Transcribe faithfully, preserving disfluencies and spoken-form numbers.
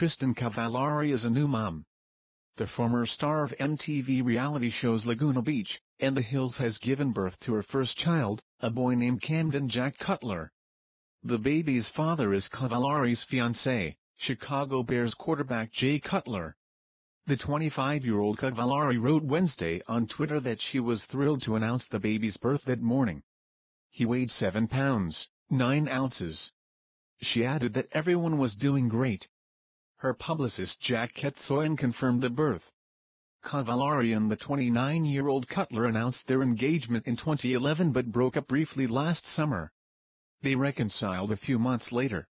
Kristin Cavallari is a new mom. The former star of M T V reality shows Laguna Beach and The Hills has given birth to her first child, a boy named Camden Jack Cutler. The baby's father is Cavallari's fiancé, Chicago Bears quarterback Jay Cutler. The twenty-five-year-old Cavallari wrote Wednesday on Twitter that she was thrilled to announce the baby's birth that morning. He weighed seven pounds, nine ounces. She added that everyone was doing great. Her publicist Jack Ketsoyan confirmed the birth. Cavallari and the twenty-nine-year-old Cutler announced their engagement in twenty eleven but broke up briefly last summer. They reconciled a few months later.